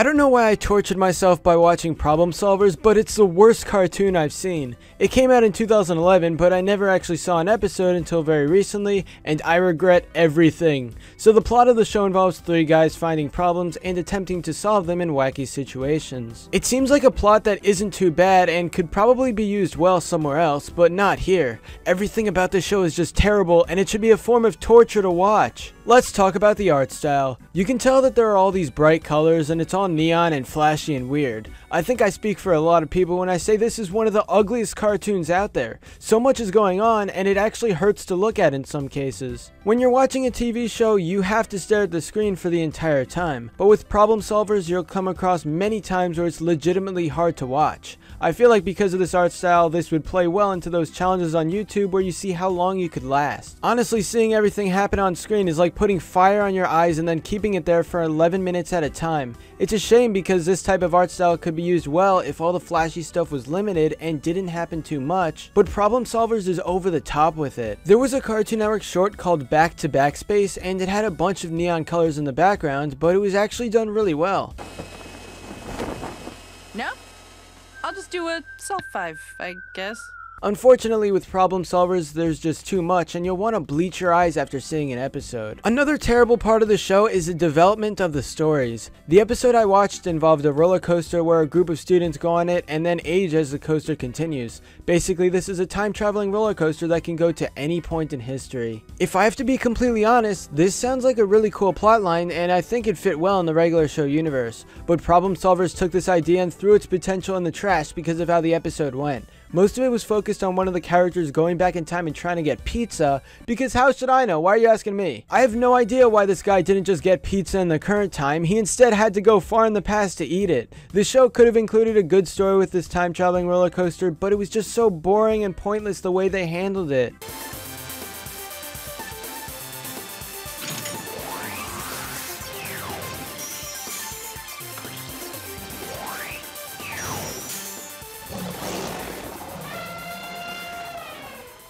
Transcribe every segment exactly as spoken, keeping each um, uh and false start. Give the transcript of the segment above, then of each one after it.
I don't know why I tortured myself by watching Problem Solverz, but it's the worst cartoon I've seen. It came out in two thousand eleven, but I never actually saw an episode until very recently, and I regret everything. So the plot of the show involves three guys finding problems and attempting to solve them in wacky situations. It seems like a plot that isn't too bad and could probably be used well somewhere else, but not here. Everything about this show is just terrible, and it should be a form of torture to watch. Let's talk about the art style. You can tell that there are all these bright colors and it's all neon and flashy and weird. I think I speak for a lot of people when I say this is one of the ugliest cartoons out there. So much is going on and it actually hurts to look at in some cases. When you're watching a T V show, you have to stare at the screen for the entire time. But with Problem Solverz, you'll come across many times where it's legitimately hard to watch. I feel like because of this art style, this would play well into those challenges on YouTube where you see how long you could last. Honestly, seeing everything happen on screen is like putting fire on your eyes and then keeping it there for eleven minutes at a time. It's a shame because this type of art style could be used well if all the flashy stuff was limited and didn't happen too much, but Problem Solverz is over the top with it. There was a Cartoon Network short called Back to Backspace and it had a bunch of neon colors in the background, but it was actually done really well. No? I'll just do a soft five, I guess. Unfortunately, with Problem Solverz, there's just too much and you'll want to bleach your eyes after seeing an episode. Another terrible part of the show is the development of the stories. The episode I watched involved a roller coaster where a group of students go on it and then age as the coaster continues. Basically, this is a time-traveling roller coaster that can go to any point in history. If I have to be completely honest, this sounds like a really cool plotline and I think it'd fit well in the regular show universe, but Problem Solverz took this idea and threw its potential in the trash because of how the episode went. Most of it was focused on one of the characters going back in time and trying to get pizza, because how should I know? Why are you asking me? I have no idea why this guy didn't just get pizza in the current time. He instead had to go far in the past to eat it. The show could have included a good story with this time-traveling roller coaster, but it was just so boring and pointless the way they handled it.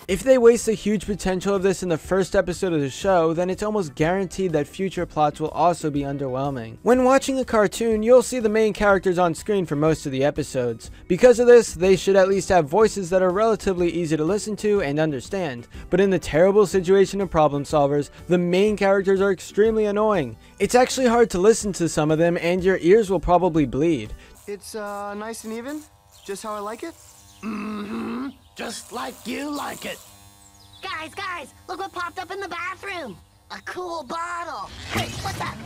If they waste the huge potential of this in the first episode of the show, then it's almost guaranteed that future plots will also be underwhelming. When watching a cartoon, you'll see the main characters on screen for most of the episodes. Because of this, they should at least have voices that are relatively easy to listen to and understand. But in the terrible situation of Problem Solverz, the main characters are extremely annoying. It's actually hard to listen to some of them and your ears will probably bleed. It's uh, nice and even, just how I like it. Mm-hmm. Just like you like it. Guys, guys, look what popped up in the bathroom. A cool bottle. Hey, what's that?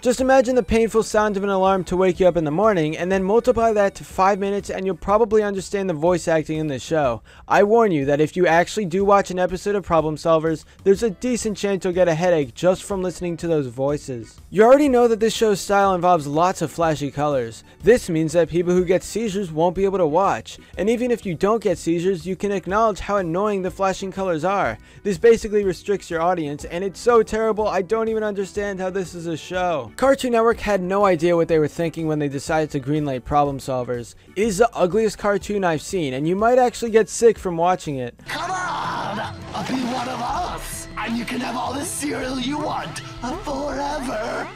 Just imagine the painful sound of an alarm to wake you up in the morning, and then multiply that to five minutes and you'll probably understand the voice acting in this show. I warn you that if you actually do watch an episode of Problem Solverz, there's a decent chance you'll get a headache just from listening to those voices. You already know that this show's style involves lots of flashy colors. This means that people who get seizures won't be able to watch, and even if you don't get seizures, you can acknowledge how annoying the flashing colors are. This basically restricts your audience, and it's so terrible I don't even understand how this is a show. Cartoon Network had no idea what they were thinking when they decided to greenlight Problem Solverz. It is the ugliest cartoon I've seen, and you might actually get sick from watching it. Come on! I'll be one of us! And you can have all the cereal you want forever.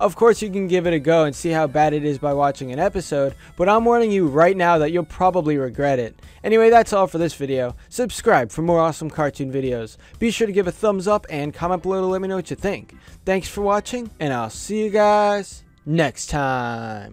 Of course, you can give it a go and see how bad it is by watching an episode, but I'm warning you right now that you'll probably regret it. Anyway, that's all for this video. Subscribe for more awesome cartoon videos. Be sure to give a thumbs up and comment below to let me know what you think. Thanks for watching, and I'll see you guys next time.